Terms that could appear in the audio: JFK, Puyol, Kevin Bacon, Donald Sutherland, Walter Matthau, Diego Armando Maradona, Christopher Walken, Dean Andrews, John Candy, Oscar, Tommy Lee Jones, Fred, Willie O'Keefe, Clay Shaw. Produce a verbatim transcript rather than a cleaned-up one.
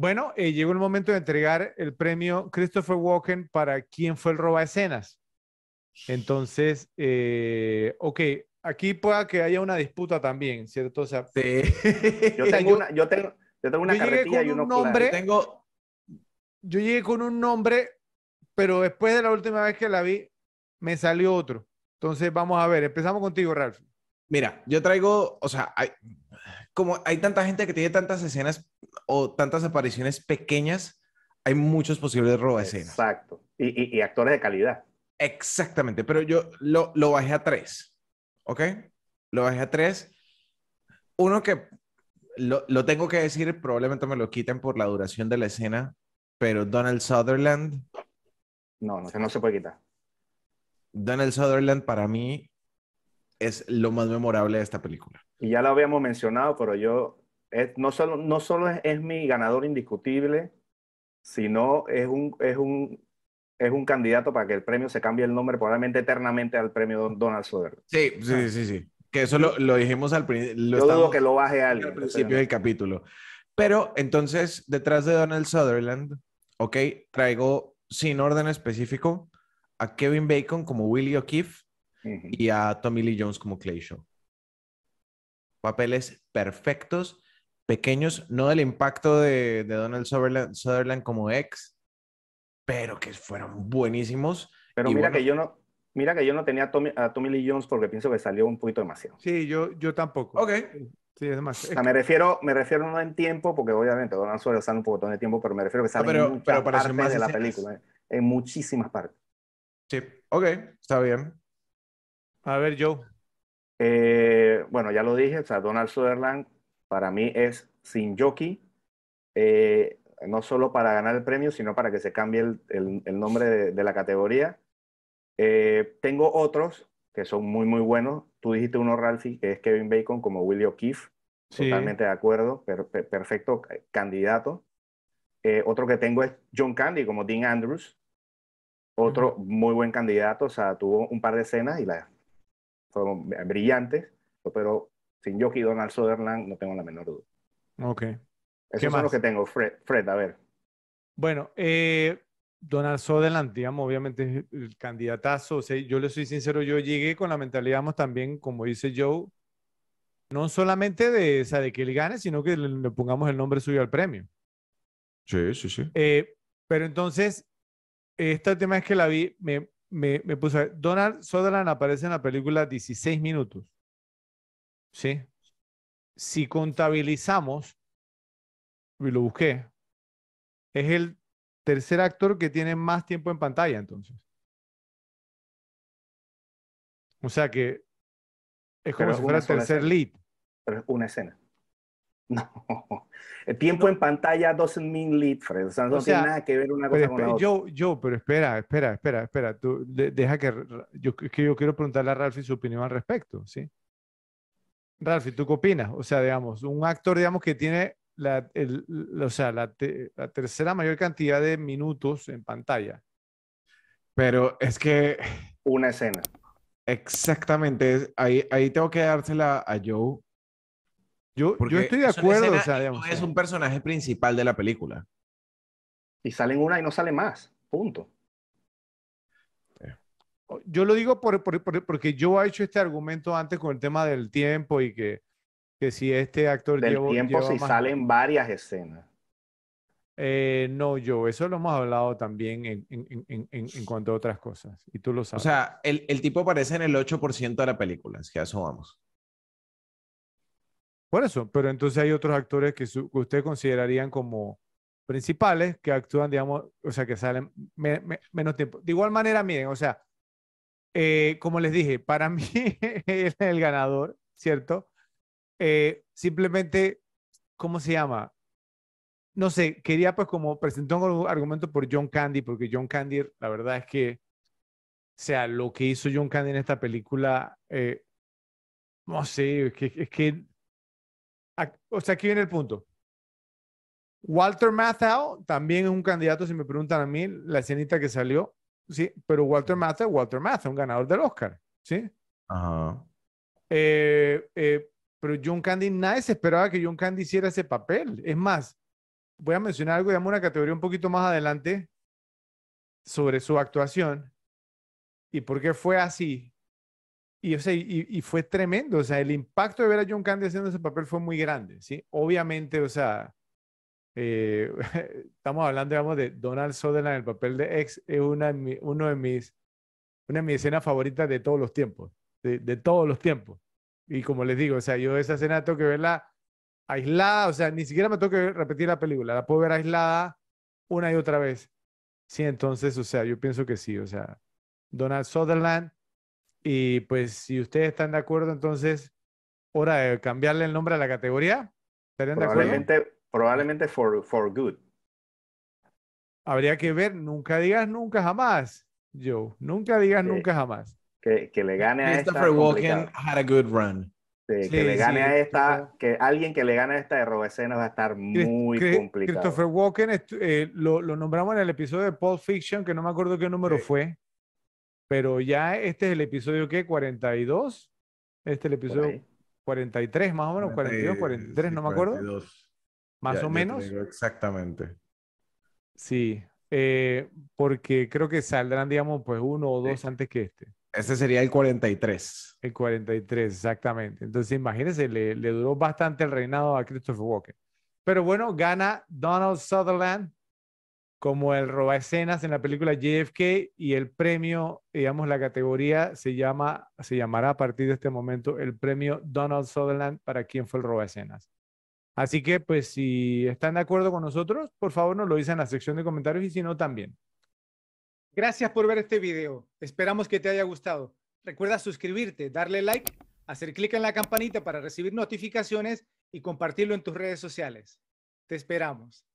Bueno, eh, llegó el momento de entregar el premio Christopher Walken para quien fue el roba escenas. Entonces, eh, ok, aquí pueda que haya una disputa también, ¿cierto? O sea, sí. yo, tengo yo, una, yo tengo yo tengo una yo carretilla y uno nombre, tengo... Yo llegué con un nombre, pero después de la última vez que la vi, me salió otro. Entonces, vamos a ver, empezamos contigo, Ralph. Mira, yo traigo, o sea, hay, como hay tanta gente que tiene tantas escenas o tantas apariciones pequeñas, hay muchos posibles roba escenas. Exacto. Y, y, y actores de calidad. Exactamente, pero yo lo, lo bajé a tres, ¿ok? Lo bajé a tres. Uno que lo, lo tengo que decir, probablemente me lo quiten por la duración de la escena, pero Donald Sutherland. No, no, no se puede quitar. Donald Sutherland para mí es lo más memorable de esta película. Y ya lo habíamos mencionado, pero yo, es, no solo, no solo es, es mi ganador indiscutible, sino es un... Es un es un candidato para que el premio se cambie el nombre probablemente eternamente al premio Donald Sutherland. Sí, sí, sí, sí. Que eso lo, lo dijimos al principio. Yo dudo que lo baje alguien. Al principio del capítulo. Pero entonces, detrás de Donald Sutherland, ok, traigo sin orden específico a Kevin Bacon como Willie O'Keefe uh-huh. y a Tommy Lee Jones como Clay Shaw. Papeles perfectos, pequeños, no del impacto de, de Donald Sutherland, Sutherland como ex, pero que fueron buenísimos. Pero mira, bueno, que yo no, mira que yo no tenía a Tommy, a Tommy Lee Jones porque pienso que salió un poquito demasiado. Sí, yo, yo tampoco. Ok. Sí, es demasiado. O sea, me refiero, me refiero no en tiempo, porque obviamente Donald Sutherland sale un poco de tiempo, pero me refiero que sale ah, pero, en muchas pero partes más de la película. En, en muchísimas partes. Sí, ok, está bien. A ver, Joe. Eh, bueno, ya lo dije, o sea, Donald Sutherland para mí es sin jockey. Eh... no solo para ganar el premio, sino para que se cambie el, el, el nombre de, de la categoría. Eh, tengo otros que son muy, muy buenos. Tú dijiste uno, Ralphie, que es Kevin Bacon como Willie O'Keefe. Sí. Totalmente de acuerdo. Per, per, perfecto candidato. Eh, otro que tengo es John Candy como Dean Andrews. Otro uh-huh. muy buen candidato. O sea, tuvo un par de escenas y las fueron brillantes. Pero sin Jockey Donald Sutherland no tengo la menor duda. Ok. Eso es lo que tengo, Fred, Fred, a ver. Bueno, eh, Donald Sutherland, digamos, obviamente el candidatazo. O sea, yo le soy sincero, yo llegué con la mentalidad, digamos, también, como dice Joe, no solamente de, o sea, de que él gane, sino que le, le pongamos el nombre suyo al premio. Sí, sí, sí. Eh, pero entonces, este tema es que la vi, me, me, me puse a ver. Donald Sutherland aparece en la película dieciséis minutos. ¿Sí? Si contabilizamos, y lo busqué, es el tercer actor que tiene más tiempo en pantalla, entonces. O sea que es como si fuera el tercer lead. Pero es una escena. No. El tiempo en pantalla doesn't mean lead, Fred. O sea, no tiene nada que ver una cosa con la otra. Yo, yo, pero espera, espera, espera, espera. Tú, de, deja que yo, que yo quiero preguntarle a Ralphie su opinión al respecto, ¿sí? Ralphie, ¿tú qué opinas? O sea, digamos, un actor, digamos, que tiene La, el, la, o sea, la, te, la tercera mayor cantidad de minutos en pantalla. Pero es que... Una escena. Exactamente. Ahí, ahí tengo que dársela a Joe. Yo, yo estoy de acuerdo. O sea, digamos, no es un personaje principal de la película. Y salen una y no sale más. Punto. Yo lo digo por, por, por, porque yo he hecho este argumento antes con el tema del tiempo y que que si este actor del llevo, tiempo lleva si más... salen varias escenas. Eh, no, yo, eso lo hemos hablado también en, en, en, en cuanto a otras cosas. Y tú lo sabes. O sea, el, el tipo aparece en el ocho por ciento de la película, es que a eso vamos. Por eso, pero entonces hay otros actores que, su, que ustedes considerarían como principales, que actúan, digamos, o sea, que salen me, me, menos tiempo. De igual manera, miren, o sea, eh, como les dije, para mí es el ganador, ¿cierto? Eh, simplemente, ¿cómo se llama? No sé, quería pues como presentar un argumento por John Candy, porque John Candy, la verdad es que, o sea, lo que hizo John Candy en esta película, eh, no sé, es que, es que a, o sea, aquí viene el punto. Walter Matthau también es un candidato, si me preguntan a mí, la escenita que salió, sí, pero Walter Matthau, Walter Matthau, un ganador del Oscar, ¿sí? Ajá. Eh, eh, Pero John Candy, nadie se esperaba que John Candy hiciera ese papel. Es más, voy a mencionar algo, digamos, una categoría un poquito más adelante sobre su actuación y por qué fue así. Y, o sea, y, y fue tremendo. O sea, el impacto de ver a John Candy haciendo ese papel fue muy grande, ¿sí? Obviamente, o sea, eh, estamos hablando, digamos, de Donald Sutherland, el papel de X, es una de, mi, uno de mis, una de mis escenas favoritas de todos los tiempos. De, de todos los tiempos. Y como les digo, o sea, yo esa escena tengo que verla aislada, o sea, ni siquiera me tengo que repetir la película, la puedo ver aislada una y otra vez. Sí, entonces, o sea, yo pienso que sí, o sea, Donald Sutherland. Y pues si ustedes están de acuerdo, entonces, hora de cambiarle el nombre a la categoría. ¿Estarían de acuerdo? Probablemente for, for good. Habría que ver, nunca digas nunca jamás, Joe, nunca digas okay. nunca jamás. Que, que le gane a esta. Christopher Walken had a good run. Sí, sí, que le gane sí, a esta, que alguien que le gane a esta erroescena va a estar muy Chris, complicado. Christopher Walken, eh, lo, lo nombramos en el episodio de Pulp Fiction, que no me acuerdo qué número sí. fue, pero ya este es el episodio, ¿qué? ¿cuarenta y dos? Este es el episodio cuarenta y tres, más o menos, cuarenta y dos, cuarenta y tres, sí, no me acuerdo. cuarenta y dos. Más ya, o menos. Exactamente. Sí, eh, porque creo que saldrán, digamos, pues uno o dos sí. antes que este. Ese sería el cuarenta y tres. El cuarenta y tres, exactamente. Entonces, imagínense, le, le duró bastante el reinado a Christopher Walken. Pero bueno, gana Donald Sutherland como el roba escenas en la película J F K, y el premio, digamos, la categoría se llama, se llamará a partir de este momento el premio Donald Sutherland para quien fue el roba escenas. Así que, pues, si están de acuerdo con nosotros, por favor nos lo dicen en la sección de comentarios, y si no, también. Gracias por ver este video. Esperamos que te haya gustado. Recuerda suscribirte, darle like, hacer clic en la campanita para recibir notificaciones y compartirlo en tus redes sociales. Te esperamos.